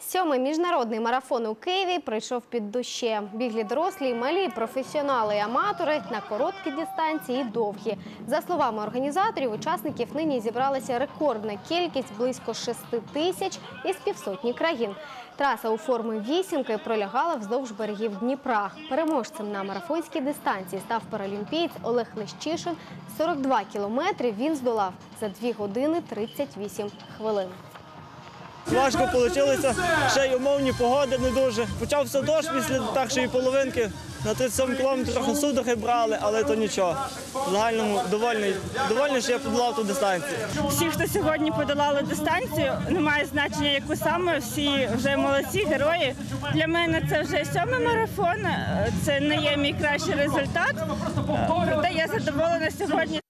Сьомий міжнародний марафон у Києві прийшов під дощем. Бігли дорослі і малі, професіонали і аматори на короткі дистанції і довгі. За словами організаторів, учасників нині зібралася рекордна кількість – близько 6 тисяч із півсотні країн. Траса у формі вісімки пролягала вздовж берегів Дніпра. Переможцем на марафонській дистанції став паралімпієць Олег Лещишин. 42 кілометри він здолав за 2 години 38 хвилин. Важко вийшло, ще й умовні погоди не дуже. Почався дощ після першої половинки, на 37 кілометрах осудохи брали, але то нічого. В загальному довольний, що я подолав ту дистанцію. Всі, хто сьогодні подолали дистанцію, немає значення, яку саме, всі вже молодці, герої. Для мене це вже 7-й марафон, це не є мій кращий результат, проте я задоволена сьогодні.